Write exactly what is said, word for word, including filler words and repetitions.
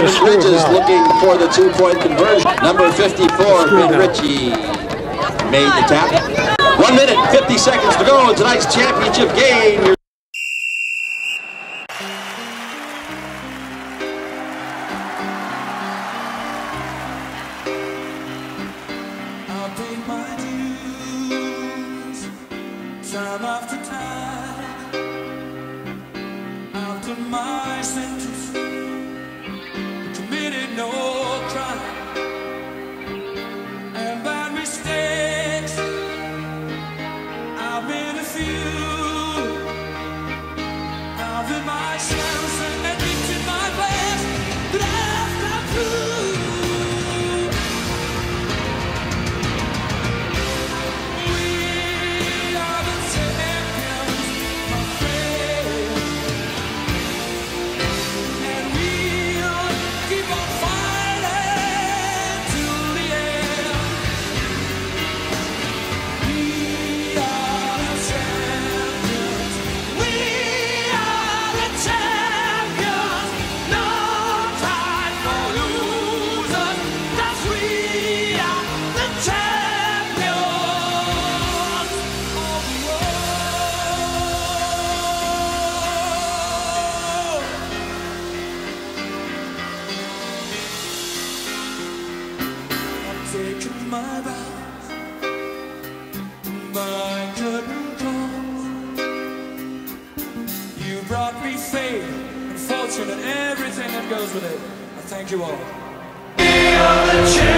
Ben Ritchie's looking for the two-point conversion. Number fifty-four, Ben Ritchie, made the tap. One minute, fifty seconds to go in tonight's championship game. Time after time, after my sentence, committed no crime, and bad mistakes, I've made a few, I've been my chance and addicted my place, but I've come through. We taking my vows, my curtain calls. You brought me faith and fortune and everything that goes with it. I thank you all.